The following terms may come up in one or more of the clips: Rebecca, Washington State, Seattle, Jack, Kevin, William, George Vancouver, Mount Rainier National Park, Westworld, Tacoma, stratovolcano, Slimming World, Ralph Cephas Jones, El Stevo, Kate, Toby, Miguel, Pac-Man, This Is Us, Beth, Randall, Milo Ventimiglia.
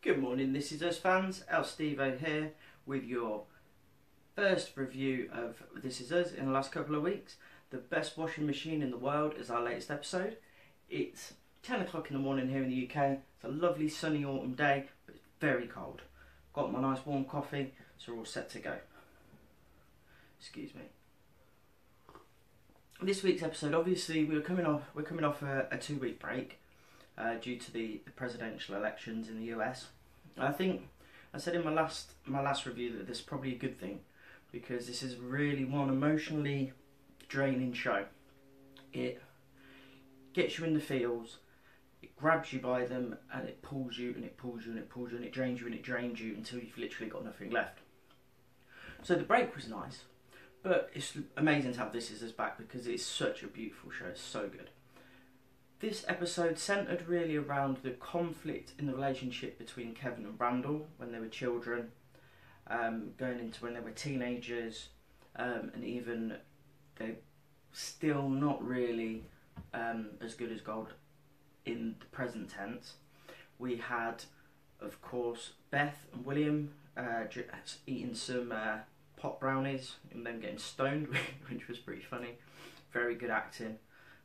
Good morning, This Is Us fans, El Stevo here with your first review of This Is Us in the last couple of weeks. The best washing machine in the world is our latest episode. It's 10 o'clock in the morning here in the UK. It's a lovely sunny autumn day, but it's very cold. Got my nice warm coffee, so we're all set to go. Excuse me. This week's episode, obviously, we're coming off a 2-week break due to the presidential elections in the US. I think I said in my last review that this is probably a good thing, because this is really one emotionally draining show. It gets you in the feels, it grabs you by them, and it pulls you and it pulls you and it pulls you and it drains you and it drains you until you've literally got nothing left. So the break was nice. But it's amazing to have This Is Us back because it's such a beautiful show, it's so good. This episode centred really around the conflict in the relationship between Kevin and Randall when they were children, going into when they were teenagers, and even they're still not really as good as gold in the present tense. We had, of course, Beth and William eating some pot brownies and them getting stoned, which was pretty funny. Very good acting.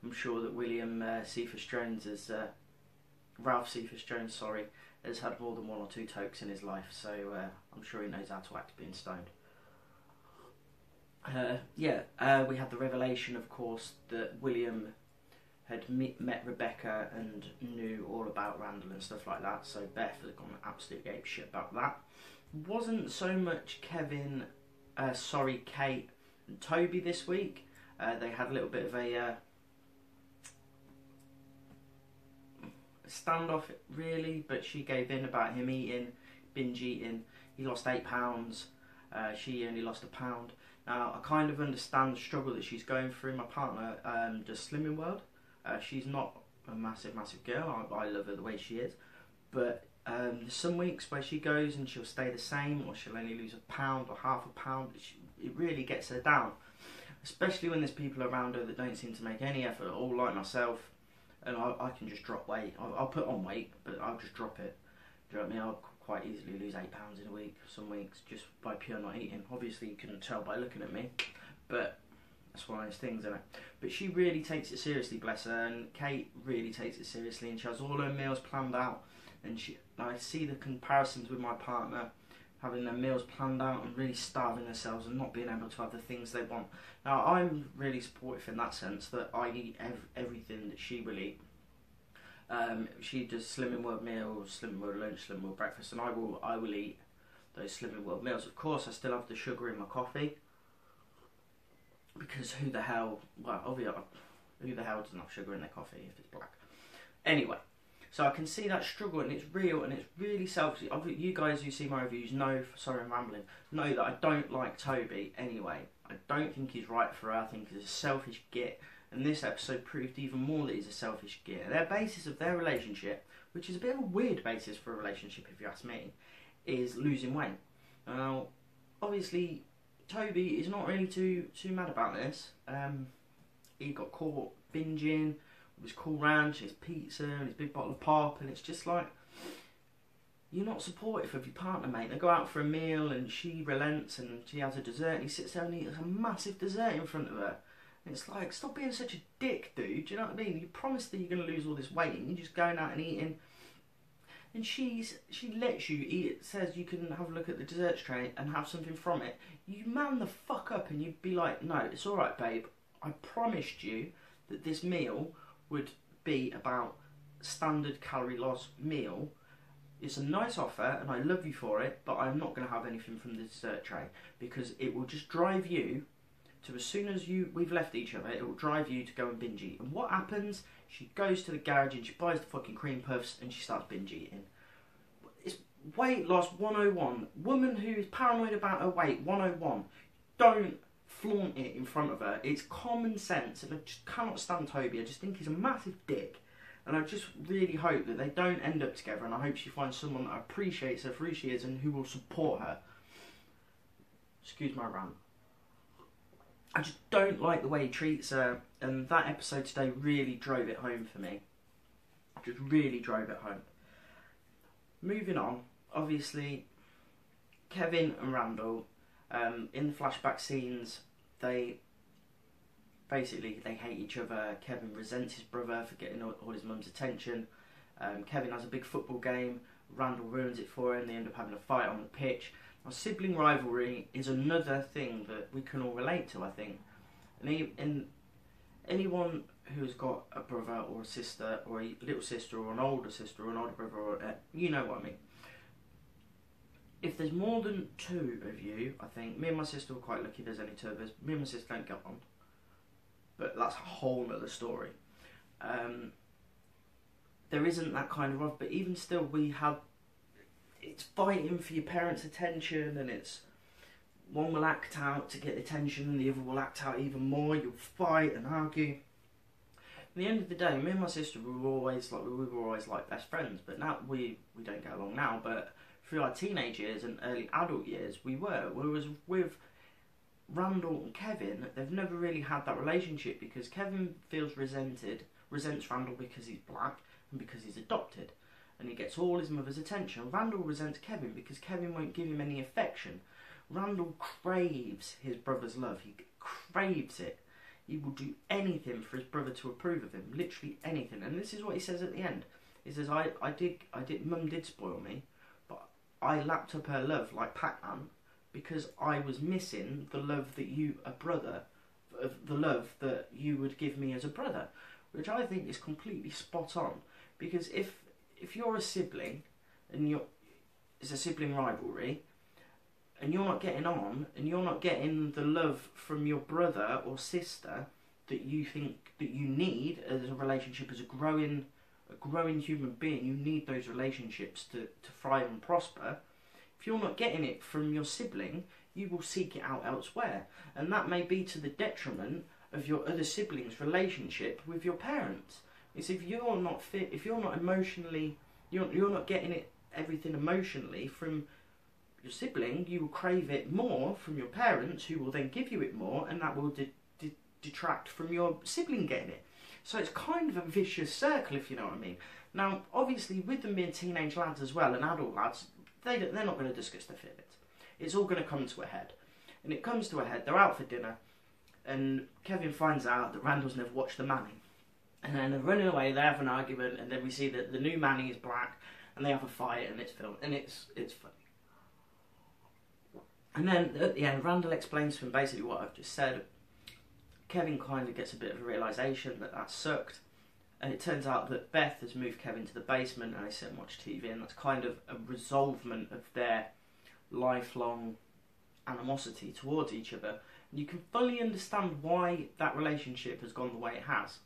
I'm sure that William Cephas Jones is Ralph Cephas Jones, sorry, has had more than one or two tokes in his life, so I'm sure he knows how to act being stoned. We had the revelation, of course, that William had met Rebecca and knew all about Randall and stuff like that, so Beth had gone absolute ape shit about that. Wasn't so much Kevin. Kate and Toby this week. They had a little bit of a standoff, really, but she gave in about him eating, binge eating. He lost 8 pounds. She only lost a pound. Now, I kind of understand the struggle that she's going through. My partner does Slimming World. She's not a massive, massive girl. I love her the way she is, but there's some weeks where she goes and she'll stay the same, or she'll only lose a pound or half a pound. It really gets her down, especially when there's people around her that don't seem to make any effort at all, like myself. And I can just drop weight. I'll put on weight, but I'll just drop it. Do you know what I mean? I'll quite easily lose 8 pounds in a week, some weeks, just by pure not eating. Obviously you couldn't tell by looking at me, but that's one of those things, isn't it? But she really takes it seriously, bless her, and Kate really takes it seriously, and she has all her meals planned out. And I see the comparisons with my partner having their meals planned out and really starving themselves and not being able to have the things they want. Now, I'm really supportive in that sense, that I eat everything that she will eat. She does Slimming World meals, Slimming World lunch, Slimming World breakfast, and I will eat those Slimming World meals. Of course, I still have the sugar in my coffee, because who the hell doesn't have sugar in their coffee if it's black? Anyway. So I can see that struggle, and it's real, and it's really selfish. You guys who see my reviews know, sorry I'm rambling, know that I don't like Toby anyway. I don't think he's right for her. I think he's a selfish git, and this episode proved even more that he's a selfish git. Their basis of their relationship, which is a bit of a weird basis for a relationship if you ask me, is losing weight. Now, obviously, Toby is not really too mad about this. He got caught binging. His Cool Ranch, his pizza, and his big bottle of pop, and it's just like, you're not supportive of your partner, mate. They go out for a meal, and she relents, and she has a dessert, and he sits there and eats a massive dessert in front of her. And it's like, stop being such a dick, dude. Do you know what I mean? You promised that you're going to lose all this weight, and you're just going out and eating. And she lets you eat it, says you can have a look at the desserts tray and have something from it. You man the fuck up, and you'd be like, no, it's all right, babe. I promised you that this meal would be about standard calorie loss meal. It's a nice offer and I love you for it, but I'm not going to have anything from the dessert tray, because it will just drive you to, as soon as we've left each other, it will drive you to go and binge eat. And what happens? She goes to the garage and she buys the fucking cream puffs and she starts binge eating. It's weight loss 101. Woman who is paranoid about her weight 101. Don't flaunt it in front of her. It's common sense, and I just cannot stand Toby. I just think he's a massive dick, and I just really hope that they don't end up together, and I hope she finds someone that appreciates her for who she is and who will support her. Excuse my rant. I just don't like the way he treats her, and that episode today really drove it home for me. Just really drove it home. Moving on, obviously, Kevin and Randall, in the flashback scenes, they hate each other. Kevin resents his brother for getting all his mum's attention. Kevin has a big football game, Randall ruins it for him, they end up having a fight on the pitch. Now, sibling rivalry is another thing that we can all relate to, I think. And anyone who's got a brother or a sister, or a little sister or an older brother, or you know what I mean. If there's more than two of you, I think, me and my sister are quite lucky there's only two of us, me and my sister don't get on. But that's a whole other story. There isn't that kind of rivalry, but even still we have, it's fighting for your parents' attention, and it's one will act out to get attention and the other will act out even more, you'll fight and argue. At the end of the day, me and my sister we were always like best friends, but now we don't get along now, but through our teenage years and early adult years we were. Whereas with Randall and Kevin, they've never really had that relationship, because Kevin feels resents Randall because he's black and because he's adopted, and he gets all his mother's attention. Randall resents Kevin because Kevin won't give him any affection. Randall craves his brother's love. He craves it. He will do anything for his brother to approve of him, literally anything. And this is what he says at the end. He says, Mum did spoil me, but I lapped up her love like Pac-Man because I was missing the love that you, a brother, the love that you would give me as a brother, which I think is completely spot on. Because if you're a sibling and it's a sibling rivalry, and you're not getting on, and you're not getting the love from your brother or sister that you think that you need as a relationship, as a growing human being, you need those relationships to thrive and prosper. If you're not getting it from your sibling, you will seek it out elsewhere, and that may be to the detriment of your other sibling's relationship with your parents. It's if you're not getting it, everything emotionally from your sibling, you will crave it more from your parents, who will then give you it more, and that will detract from your sibling getting it. So it's kind of a vicious circle, if you know what I mean. Now, obviously, with them being teenage lads as well, and adult lads, they're not going to discuss their feelings. It's all going to come to a head. And it comes to a head, they're out for dinner, and Kevin finds out that Randall's never watched The Manning. And then they're running away, they have an argument, and then we see that the new Manning is black, and they have a fight, and it's filmed, and it's funny. And then at the end, Randall explains to him basically what I've just said. Kevin kind of gets a bit of a realisation that sucked, and it turns out that Beth has moved Kevin to the basement and they sit and watch TV, and that's kind of a resolvement of their lifelong animosity towards each other. And you can fully understand why that relationship has gone the way it has.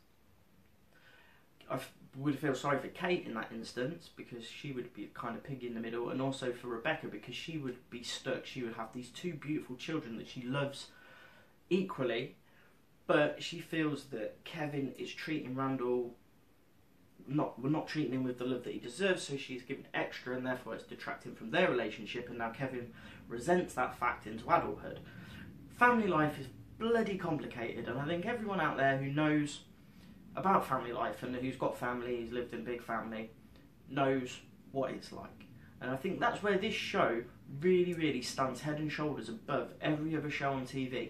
I would feel sorry for Kate in that instance, because she would be kind of piggy in the middle, and also for Rebecca, because she would be stuck. She would have these two beautiful children that she loves equally, but she feels that Kevin is treating Randall, not treating him with the love that he deserves, so she's given extra, and therefore it's detracting from their relationship, and now Kevin resents that fact into adulthood. Family life is bloody complicated, and I think everyone out there who knows about family life and who's got family, who's lived in a big family, knows what it's like. And I think that's where this show really, really stands head and shoulders above every other show on TV,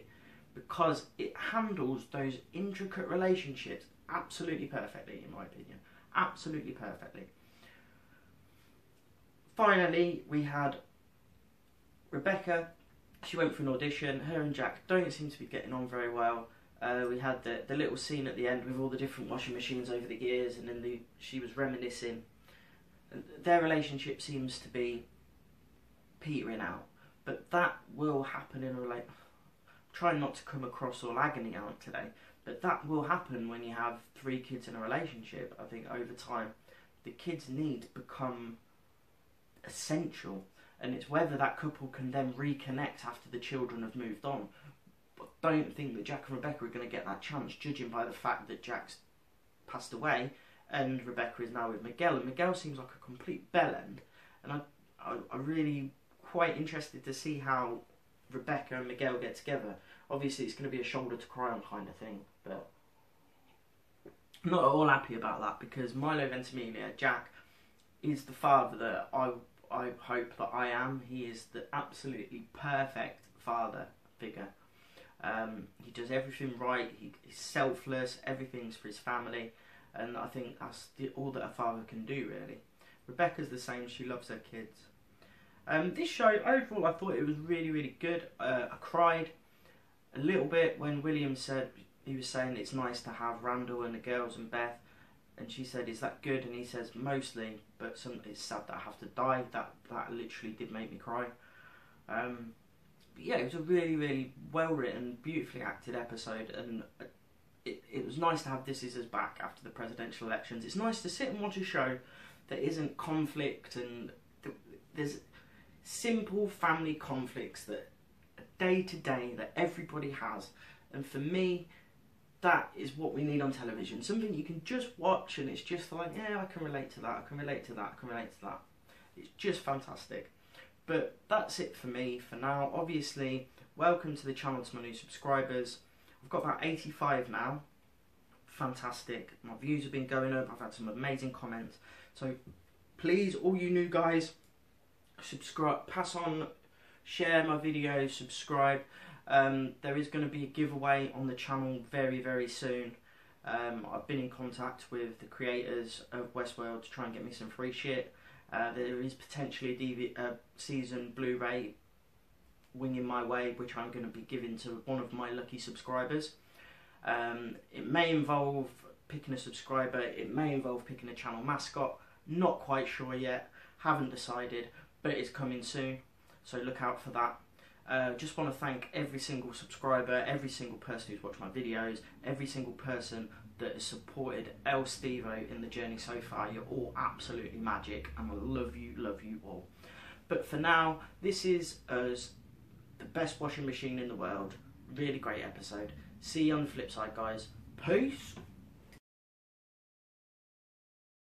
because it handles those intricate relationships absolutely perfectly, in my opinion. Absolutely perfectly. Finally, we had Rebecca. She went for an audition. Her and Jack don't seem to be getting on very well. We had the little scene at the end with all the different washing machines over the years, and then she was reminiscing. Their relationship seems to be petering out, but that will happen in a relationship. Trying not to come across all agony out today, but that will happen when you have three kids in a relationship. I think over time the kids' needs become essential, and it's whether that couple can then reconnect after the children have moved on. I don't think that Jack and Rebecca are going to get that chance, judging by the fact that Jack's passed away and Rebecca is now with Miguel, and Miguel seems like a complete bellend. And I'm really quite interested to see how Rebecca and Miguel get together. obviously it's going to be a shoulder to cry on kind of thing, but I'm not at all happy about that, because Milo Ventimiglia, Jack, is the father that I hope that I am. He is the absolutely perfect father figure. He does everything right, he's selfless, everything's for his family, and I think that's all that a father can do, really. Rebecca's the same, she loves her kids. This show, overall, I thought it was really, really good. I cried a little bit when William said, he was saying it's nice to have Randall and the girls and Beth, and she said, is that good? And he says, mostly, but it's sad that I have to die. That literally did make me cry. But yeah, it was a really, really well-written, beautifully acted episode, and it was nice to have This Is Us back after the presidential elections. It's nice to sit and watch a show that isn't conflict, and there's simple family conflicts that day to day that everybody has, and for me, that is what we need on television. Something you can just watch and it's just like, yeah, I can relate to that, I can relate to that, I can relate to that. It's just fantastic. But that's it for me for now. Obviously, welcome to the channel to my new subscribers. I've got about 85 now. Fantastic. My views have been going up. I've had some amazing comments. So please, all you new guys, subscribe, pass on, share my videos, subscribe. There is going to be a giveaway on the channel very, very soon. I've been in contact with the creators of Westworld to try and get me some free shit. There is potentially a season Blu-ray winging my way, which I'm going to be giving to one of my lucky subscribers. It may involve picking a subscriber, it may involve picking a channel mascot. Not quite sure yet, haven't decided, but it's coming soon, so look out for that. Just want to thank every single subscriber, every single person who's watched my videos, every single person that has supported El Stevo in the journey so far. You're all absolutely magic, and I love you all. But for now, This Is Us, the best washing machine in the world. Really great episode. See you on the flip side, guys. Peace!